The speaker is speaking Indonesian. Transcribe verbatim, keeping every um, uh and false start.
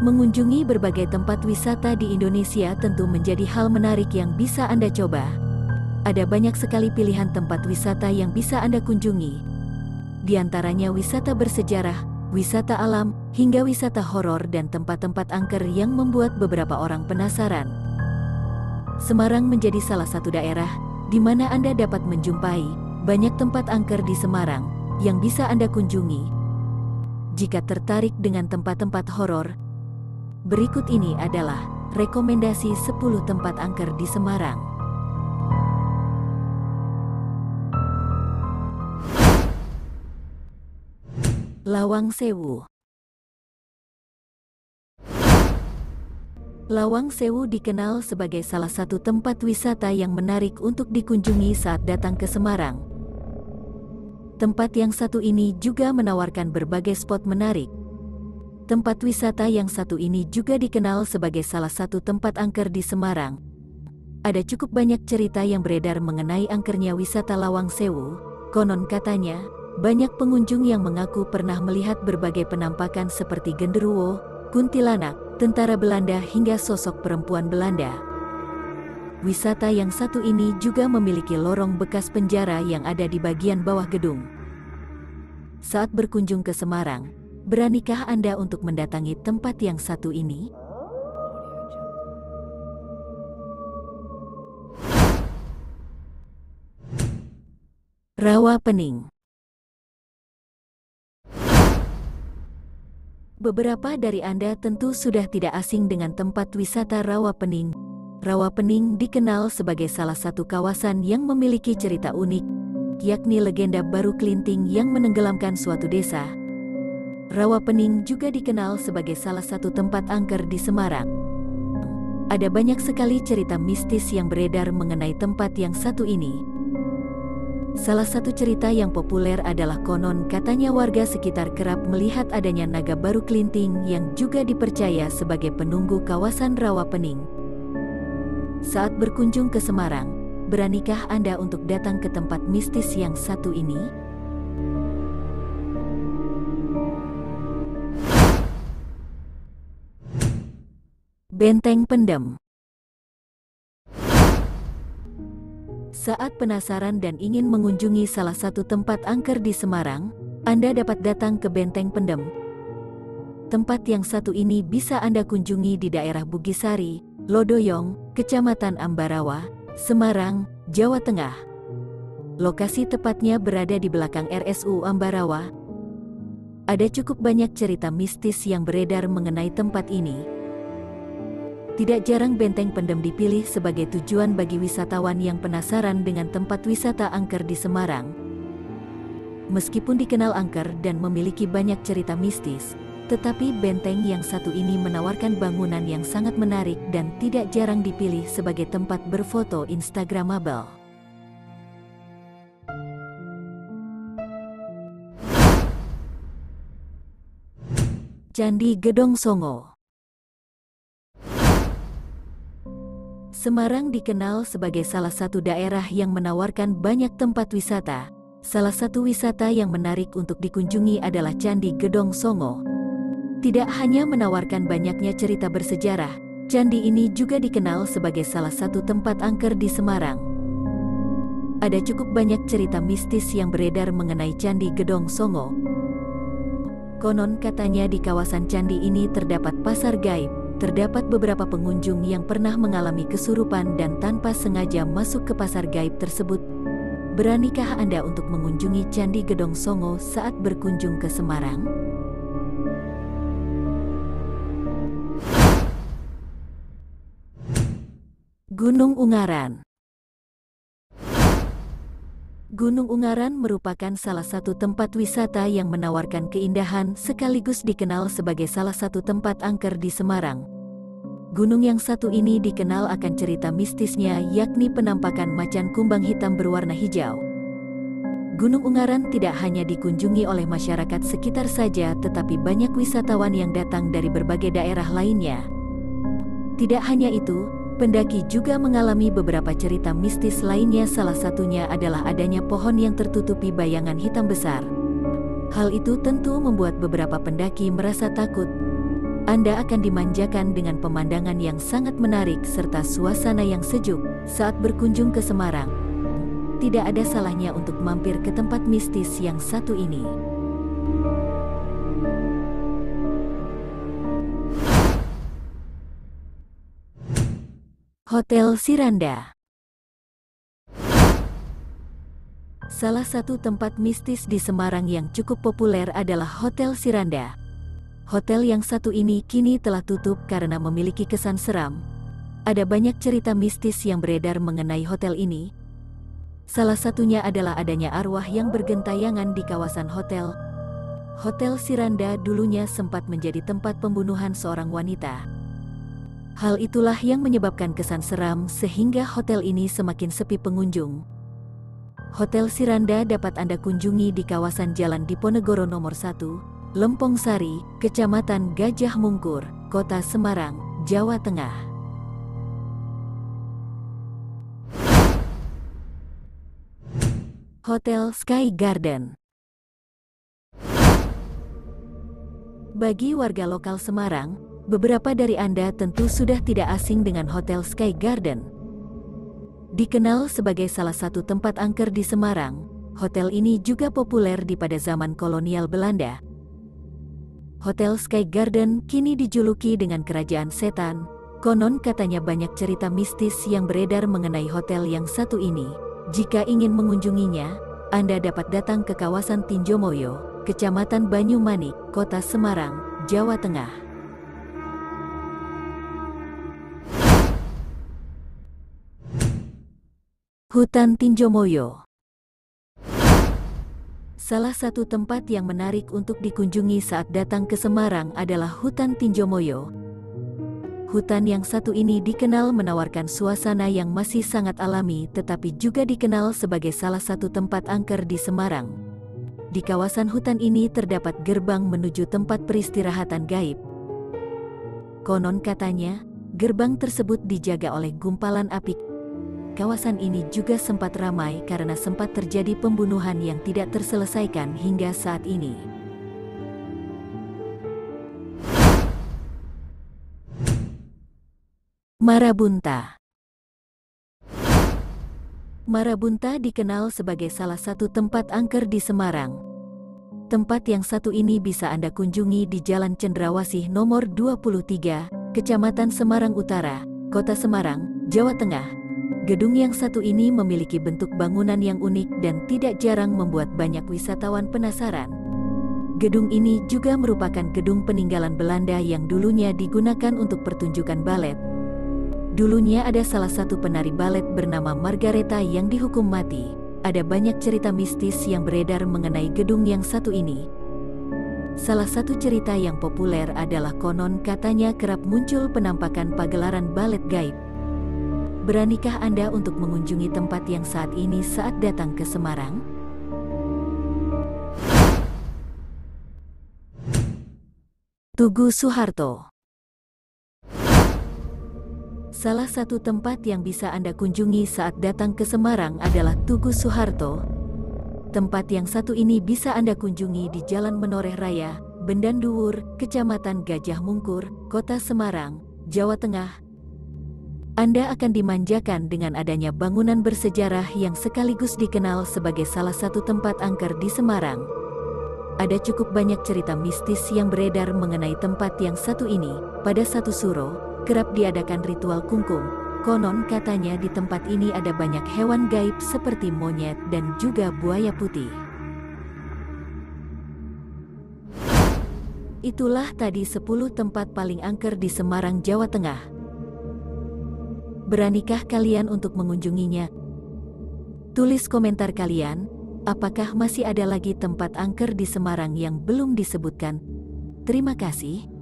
Mengunjungi berbagai tempat wisata di Indonesia tentu menjadi hal menarik yang bisa Anda coba. Ada banyak sekali pilihan tempat wisata yang bisa Anda kunjungi. Di antaranya wisata bersejarah, wisata alam, hingga wisata horor dan tempat-tempat angker yang membuat beberapa orang penasaran. Semarang menjadi salah satu daerah di mana Anda dapat menjumpai banyak tempat angker di Semarang yang bisa Anda kunjungi. Jika tertarik dengan tempat-tempat horor, berikut ini adalah rekomendasi sepuluh tempat angker di Semarang. Lawang Sewu. Lawang Sewu dikenal sebagai salah satu tempat wisata yang menarik untuk dikunjungi saat datang ke Semarang. Tempat yang satu ini juga menawarkan berbagai spot menarik. Tempat wisata yang satu ini juga dikenal sebagai salah satu tempat angker di Semarang. Ada cukup banyak cerita yang beredar mengenai angkernya wisata Lawang Sewu. Konon katanya, banyak pengunjung yang mengaku pernah melihat berbagai penampakan seperti genderuwo, kuntilanak, tentara Belanda hingga sosok perempuan Belanda. Wisata yang satu ini juga memiliki lorong bekas penjara yang ada di bagian bawah gedung. Saat berkunjung ke Semarang, beranikah Anda untuk mendatangi tempat yang satu ini? Rawa Pening. Beberapa dari Anda tentu sudah tidak asing dengan tempat wisata Rawa Pening. Rawa Pening dikenal sebagai salah satu kawasan yang memiliki cerita unik, yakni legenda Baru Klinting yang menenggelamkan suatu desa. Rawa Pening juga dikenal sebagai salah satu tempat angker di Semarang. Ada banyak sekali cerita mistis yang beredar mengenai tempat yang satu ini. Salah satu cerita yang populer adalah konon katanya warga sekitar kerap melihat adanya naga Baru Klinting yang juga dipercaya sebagai penunggu kawasan Rawa Pening. Saat berkunjung ke Semarang, beranikah Anda untuk datang ke tempat mistis yang satu ini? Benteng Pendem. Saat penasaran dan ingin mengunjungi salah satu tempat angker di Semarang, Anda dapat datang ke Benteng Pendem. Tempat yang satu ini bisa Anda kunjungi di daerah Bugisari, Lodoyong, Kecamatan Ambarawa, Semarang, Jawa Tengah. Lokasi tepatnya berada di belakang R S U Ambarawa. Ada cukup banyak cerita mistis yang beredar mengenai tempat ini. Tidak jarang Benteng Pendem dipilih sebagai tujuan bagi wisatawan yang penasaran dengan tempat wisata angker di Semarang. Meskipun dikenal angker dan memiliki banyak cerita mistis, tetapi benteng yang satu ini menawarkan bangunan yang sangat menarik dan tidak jarang dipilih sebagai tempat berfoto instagramable. Candi Gedong Songo. Semarang dikenal sebagai salah satu daerah yang menawarkan banyak tempat wisata. Salah satu wisata yang menarik untuk dikunjungi adalah Candi Gedong Songo. Tidak hanya menawarkan banyaknya cerita bersejarah, candi ini juga dikenal sebagai salah satu tempat angker di Semarang. Ada cukup banyak cerita mistis yang beredar mengenai Candi Gedong Songo. Konon katanya di kawasan candi ini terdapat pasar gaib. Terdapat beberapa pengunjung yang pernah mengalami kesurupan dan tanpa sengaja masuk ke pasar gaib tersebut. Beranikah Anda untuk mengunjungi Candi Gedong Songo saat berkunjung ke Semarang? Gunung Ungaran. Gunung Ungaran merupakan salah satu tempat wisata yang menawarkan keindahan sekaligus dikenal sebagai salah satu tempat angker di Semarang. Gunung yang satu ini dikenal akan cerita mistisnya yakni penampakan macan kumbang hitam berwarna hijau. Gunung Ungaran tidak hanya dikunjungi oleh masyarakat sekitar saja tetapi banyak wisatawan yang datang dari berbagai daerah lainnya. Tidak hanya itu, pendaki juga mengalami beberapa cerita mistis lainnya, salah satunya adalah adanya pohon yang tertutupi bayangan hitam besar. Hal itu tentu membuat beberapa pendaki merasa takut. Anda akan dimanjakan dengan pemandangan yang sangat menarik serta suasana yang sejuk saat berkunjung ke Semarang. Tidak ada salahnya untuk mampir ke tempat mistis yang satu ini. Hotel Siranda. Salah satu tempat mistis di Semarang yang cukup populer adalah Hotel Siranda. Hotel yang satu ini kini telah tutup karena memiliki kesan seram. Ada banyak cerita mistis yang beredar mengenai hotel ini. Salah satunya adalah adanya arwah yang bergentayangan di kawasan hotel. Hotel Siranda dulunya sempat menjadi tempat pembunuhan seorang wanita. Hal itulah yang menyebabkan kesan seram sehingga hotel ini semakin sepi pengunjung. Hotel Siranda dapat Anda kunjungi di kawasan Jalan Diponegoro nomor satu, Lempong Sari, Kecamatan Gajah Mungkur, Kota Semarang, Jawa Tengah. Hotel Sky Garden. Bagi warga lokal Semarang, beberapa dari Anda tentu sudah tidak asing dengan Hotel Sky Garden. Dikenal sebagai salah satu tempat angker di Semarang, hotel ini juga populer di pada zaman kolonial Belanda. Hotel Sky Garden kini dijuluki dengan Kerajaan Setan. Konon katanya banyak cerita mistis yang beredar mengenai hotel yang satu ini. Jika ingin mengunjunginya, Anda dapat datang ke kawasan Tinjomoyo, Kecamatan Banyumanik, Kota Semarang, Jawa Tengah. Hutan Tinjomoyo. Salah satu tempat yang menarik untuk dikunjungi saat datang ke Semarang adalah Hutan Tinjomoyo. Hutan yang satu ini dikenal menawarkan suasana yang masih sangat alami, tetapi juga dikenal sebagai salah satu tempat angker di Semarang. Di kawasan hutan ini terdapat gerbang menuju tempat peristirahatan gaib. Konon katanya, gerbang tersebut dijaga oleh gumpalan api. Kawasan ini juga sempat ramai karena sempat terjadi pembunuhan yang tidak terselesaikan hingga saat ini. Marabunta. Marabunta dikenal sebagai salah satu tempat angker di Semarang. Tempat yang satu ini bisa Anda kunjungi di Jalan Cendrawasih nomor dua puluh tiga, Kecamatan Semarang Utara, Kota Semarang, Jawa Tengah. Gedung yang satu ini memiliki bentuk bangunan yang unik dan tidak jarang membuat banyak wisatawan penasaran. Gedung ini juga merupakan gedung peninggalan Belanda yang dulunya digunakan untuk pertunjukan balet. Dulunya ada salah satu penari balet bernama Margaretha yang dihukum mati. Ada banyak cerita mistis yang beredar mengenai gedung yang satu ini. Salah satu cerita yang populer adalah konon katanya kerap muncul penampakan pagelaran balet gaib. Beranikah Anda untuk mengunjungi tempat yang saat ini saat datang ke Semarang? Tugu Soeharto. Salah satu tempat yang bisa Anda kunjungi saat datang ke Semarang adalah Tugu Soeharto. Tempat yang satu ini bisa Anda kunjungi di Jalan Menoreh Raya, Bendanduwur, Kecamatan Gajah Mungkur, Kota Semarang, Jawa Tengah. Anda akan dimanjakan dengan adanya bangunan bersejarah yang sekaligus dikenal sebagai salah satu tempat angker di Semarang. Ada cukup banyak cerita mistis yang beredar mengenai tempat yang satu ini. Pada satu suro, kerap diadakan ritual kungkung. Konon katanya di tempat ini ada banyak hewan gaib seperti monyet dan juga buaya putih. Itulah tadi sepuluh tempat paling angker di Semarang, Jawa Tengah. Beranikah kalian untuk mengunjunginya? Tulis komentar kalian, apakah masih ada lagi tempat angker di Semarang yang belum disebutkan? Terima kasih.